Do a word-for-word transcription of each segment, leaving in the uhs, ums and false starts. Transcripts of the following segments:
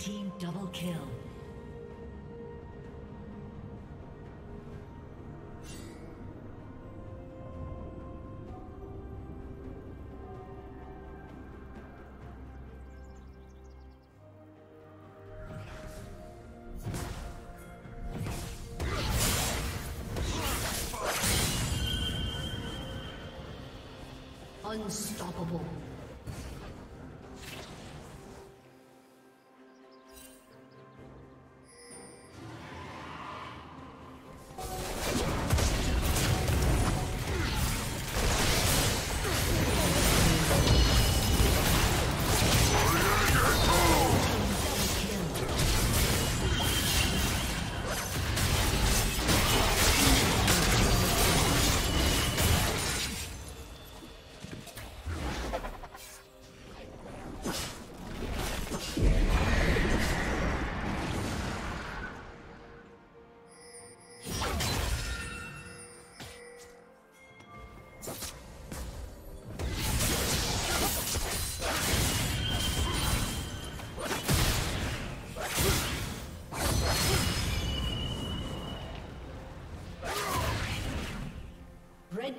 team double kill. Unstoppable. Red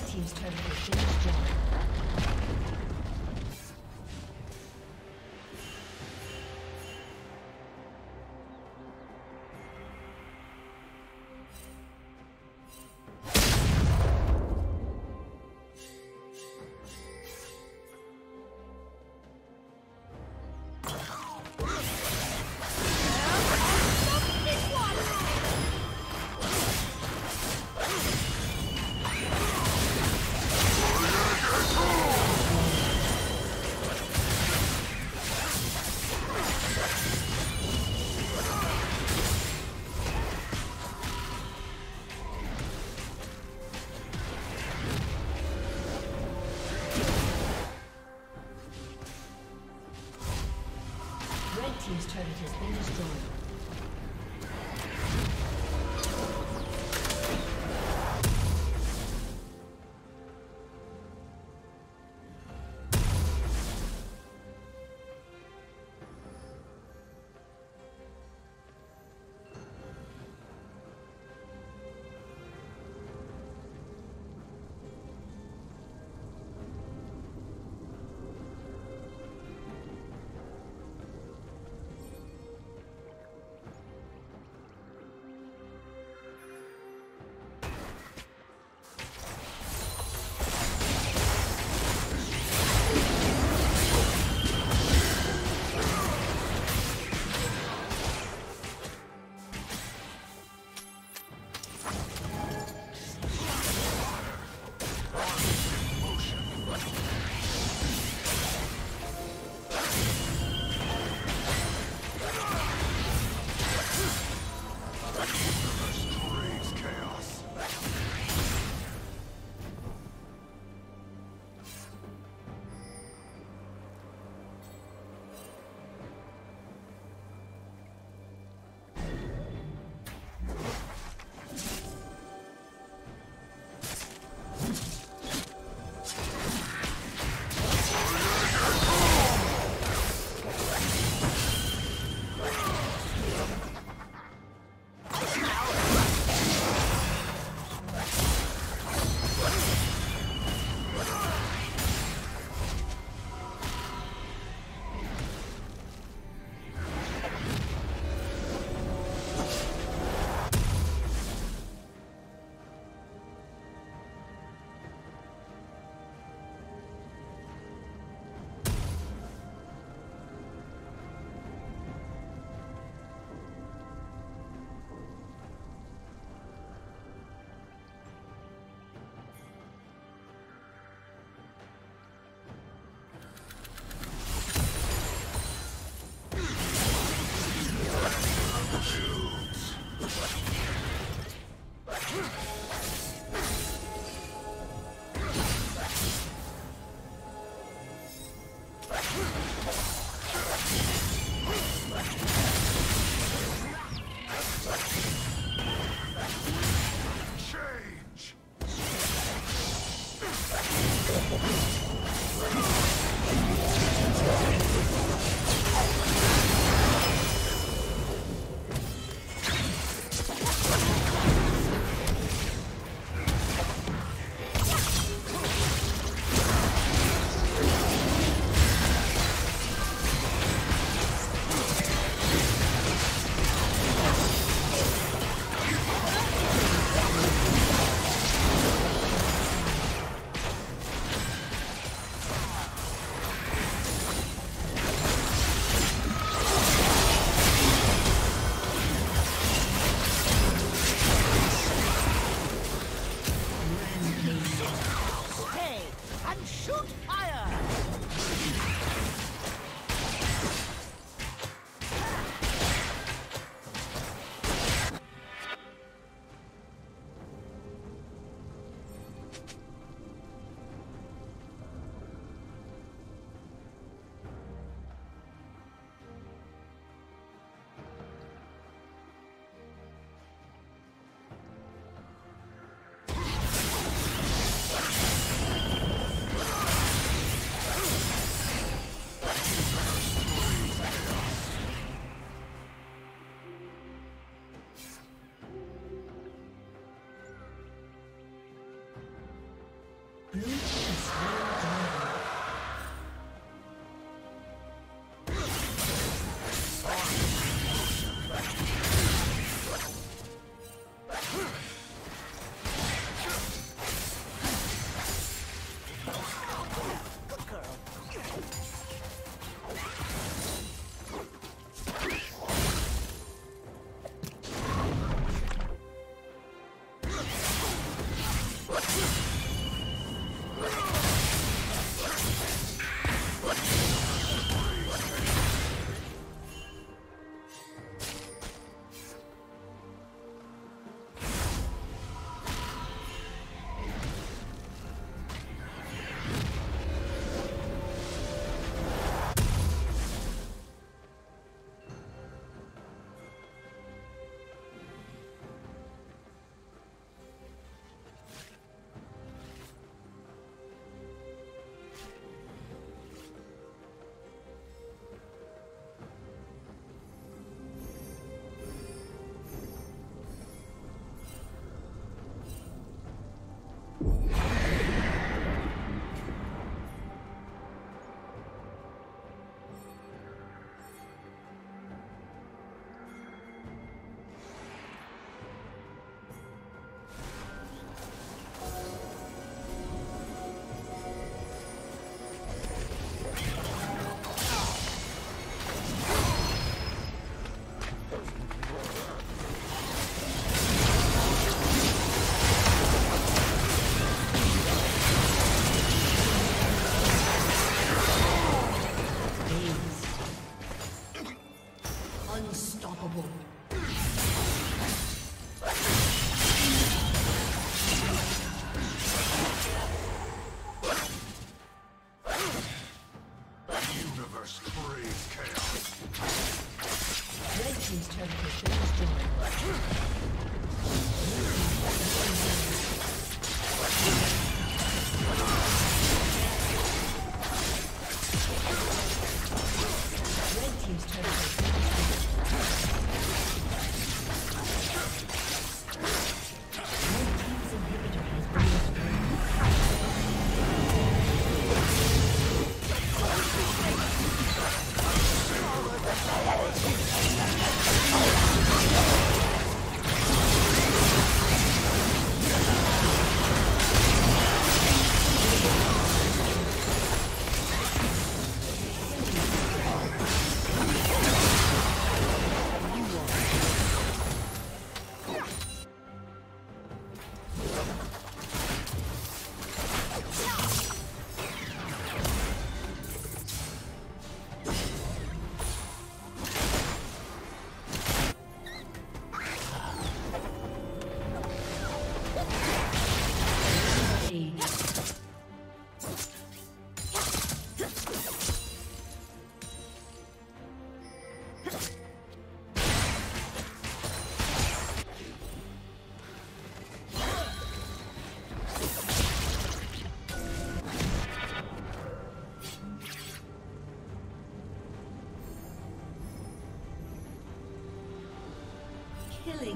team has been destroyed. Let's go!